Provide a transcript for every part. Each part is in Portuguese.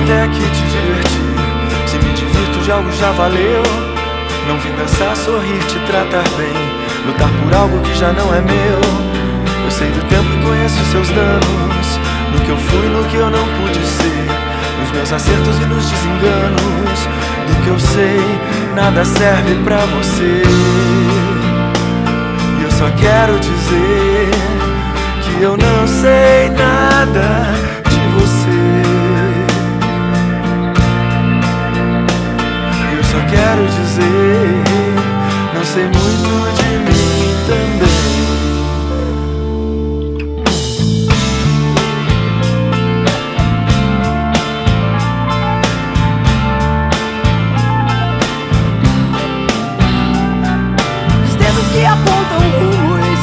Até que te divertir, se me divirto de algo já valeu. Não vim dançar, sorrir, te tratar bem, lutar por algo que já não é meu. Eu sei do tempo e conheço seus danos, no que eu fui, no que eu não pude ser, nos meus acertos e nos desenganos. Do que eu sei, nada serve pra você. E eu só quero dizer que eu não sei nada de você. Quero dizer, não sei muito de mim também. Os dedos que apontam rumos,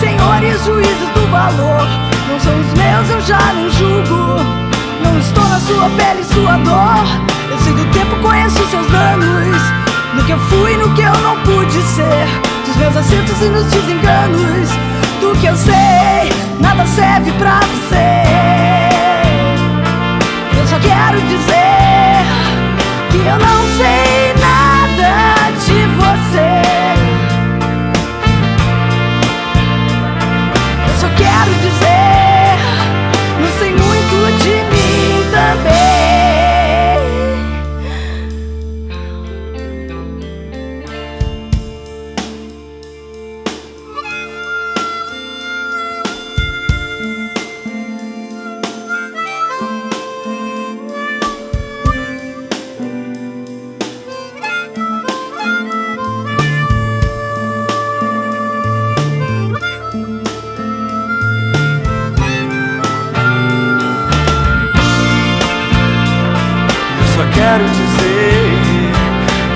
senhores juízes do valor, não são os meus, eu já não julgo. Não estou na sua pele, sua dor. Eu sei do tempo, conheço seus danos, no que eu fui, no que eu não pude ser, dos meus acertos e nos desenganos. Do que eu sei, nada serve pra você. Eu só quero dizer que eu não sei nada de você. Eu só quero dizer, não sei muito de mim também. Eu quero dizer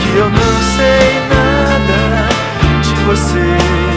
que eu não sei nada de você.